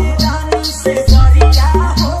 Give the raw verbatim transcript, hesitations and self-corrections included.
जाने से सॉरी क्या हो।